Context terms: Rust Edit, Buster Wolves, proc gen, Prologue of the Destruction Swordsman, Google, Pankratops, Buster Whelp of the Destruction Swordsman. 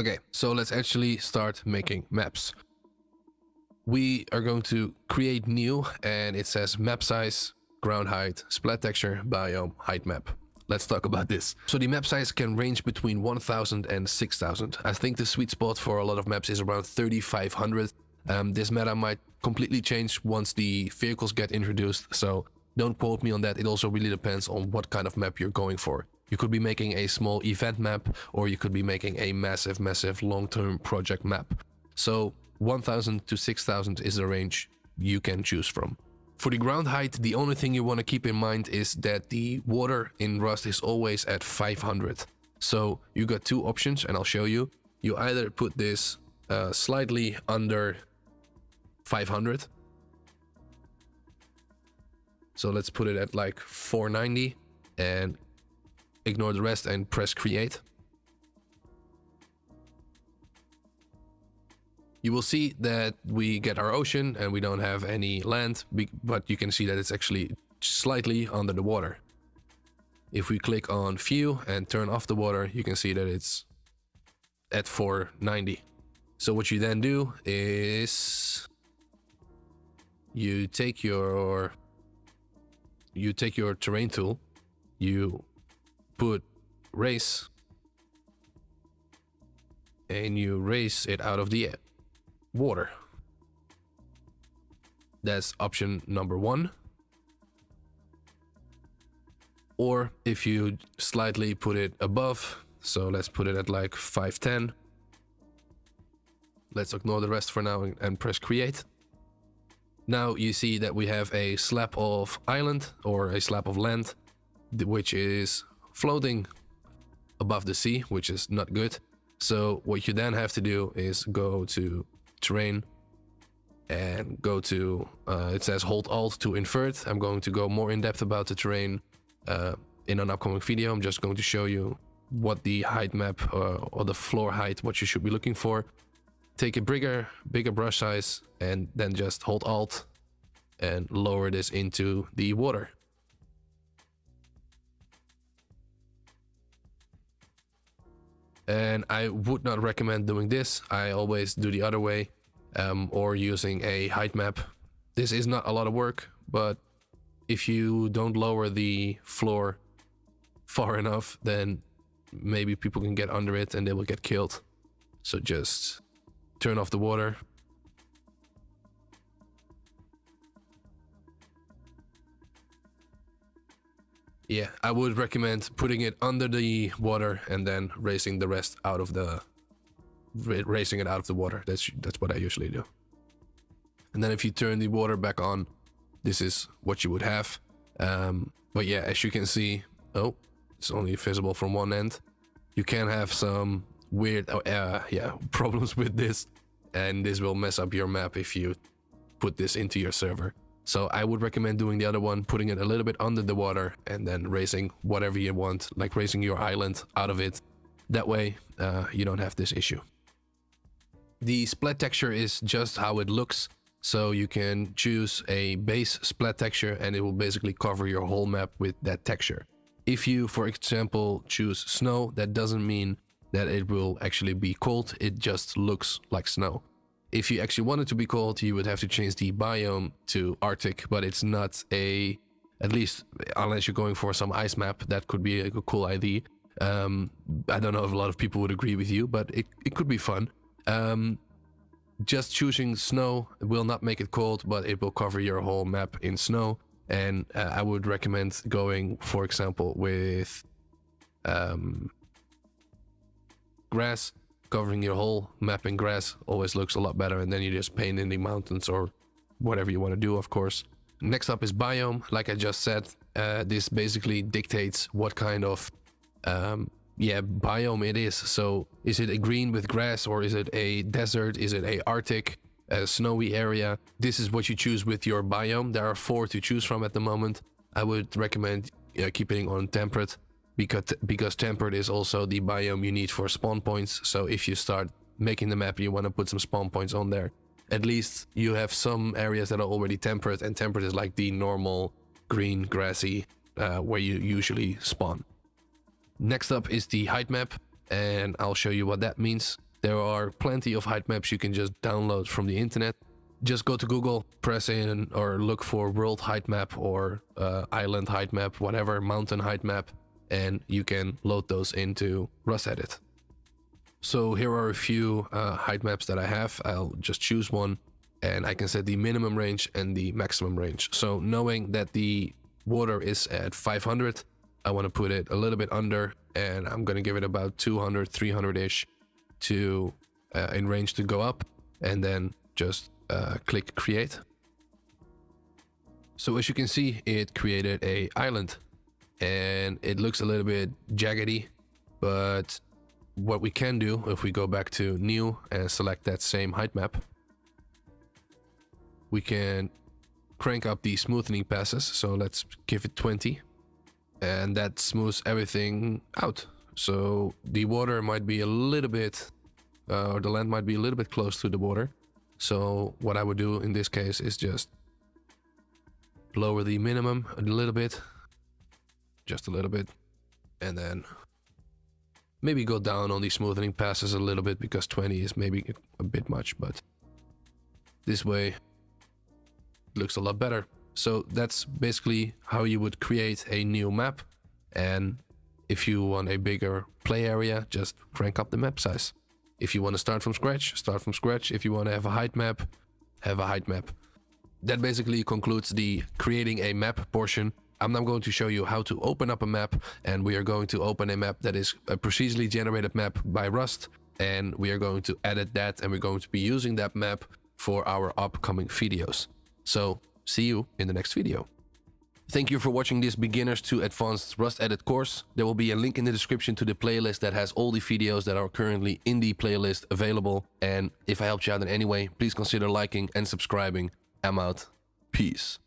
Okay, so let's actually start making maps. We are going to create new, and it says map size, ground height, splat texture, biome, height map. Let's talk about this. So the map size can range between 1000 and 6000. I think the sweet spot for a lot of maps is around 3500. This meta might completely change once the vehicles get introduced, so don't quote me on that. It also really depends on what kind of map you're going for. You could be making a small event map, or you could be making a massive, massive long-term project map. So 1000 to 6000 is the range you can choose from. For the ground height, the only thing you want to keep in mind is that the water in Rust is always at 500. So you got two options, and I'll show you. You either put this slightly under 500. So let's put it at like 490 and ignore the rest and press create. You will see that we get our ocean and we don't have any land, but you can see that it's actually slightly under the water. If we click on view and turn off the water, you can see that it's at 490. So what you then do is you take your terrain tool, you put race, and you race it out of the air. Water. That's option number one. Or if you slightly put it above, so let's put it at like 510. Let's ignore the rest for now and press create. Now you see that we have a slab of island, or a slab of land, which is floating above the sea, which is not good. So what you then have to do is go to terrain and go to it says hold alt to invert. I'm going to go more in depth about the terrain in an upcoming video. I'm just going to show you what the height map or the floor height, what you should be looking for. Take a bigger brush size and then just hold alt and lower this into the water. And I would not recommend doing this. I always do the other way, or using a height map. This is not a lot of work, but if you don't lower the floor far enough, then maybe people can get under it and they will get killed. So just turn off the water. Yeah, I would recommend putting it under the water and then raising the rest out of the water. That's what I usually do. And then if you turn the water back on, this is what you would have. But yeah, as you can see, oh, it's only visible from one end. You can have some weird problems with this, and this will mess up your map if you put this into your server. So I would recommend doing the other one, putting it a little bit under the water and then raising whatever you want, like raising your island out of it. That way you don't have this issue. The splat texture is just how it looks. So you can choose a base splat texture and it will basically cover your whole map with that texture. If you, for example, choose snow, that doesn't mean that it will actually be cold. It just looks like snow. If you actually wanted to be cold, you would have to change the biome to Arctic, but it's not a, at least unless you're going for some ice map, that could be a cool idea. I don't know if a lot of people would agree with you, but it could be fun. Just choosing snow will not make it cold, but it will cover your whole map in snow. And I would recommend going, for example, with grass. Covering your whole map in grass always looks a lot better, and then you just paint in the mountains or whatever you want to do, of course. Next up is biome. Like I just said, this basically dictates what kind of biome it is. So is it a green with grass, or is it a desert? Is it a Arctic, a snowy area? This is what you choose with your biome. There are 4 to choose from at the moment. I would recommend keeping on temperate, because temperate is also the biome you need for spawn points. So if you start making the map, you want to put some spawn points on there. At least you have some areas that are already temperate, and temperate is like the normal green, grassy, where you usually spawn. Next up is the height map, and I'll show you what that means. There are plenty of height maps you can just download from the internet. Just go to Google, press in or look for world height map or island height map, whatever, mountain height map, and you can load those into Rust Edit. So here are a few height maps that I have. I'll just choose one and I can set the minimum range and the maximum range. So knowing that the water is at 500, I want to put it a little bit under, and I'm going to give it about 200, 300-ish to in range to go up, and then just click create. So as you can see, it created a island and it looks a little bit jaggedy, but what we can do, if we go back to new and select that same height map, we can crank up the smoothing passes. So let's give it 20, and that smooths everything out. So the water might be a little bit, or the land might be a little bit close to the water. So what I would do in this case is just lower the minimum a little bit, just a little bit, and then maybe go down on the smoothing passes a little bit, because 20 is maybe a bit much, but this way it looks a lot better. So that's basically how you would create a new map. And if you want a bigger play area, just crank up the map size. If you want to start from scratch, start from scratch. If you want to have a height map, have a height map. That basically concludes the creating a map portion. I'm now going to show you how to open up a map, and we are going to open a map that is a procedurally generated map by Rust, and we are going to edit that, and we're going to be using that map for our upcoming videos. So see you in the next video. Thank you for watching this Beginners to Advanced Rust Edit course. There will be a link in the description to the playlist that has all the videos that are currently in the playlist available. And if I helped you out in any way, please consider liking and subscribing. I'm out. Peace.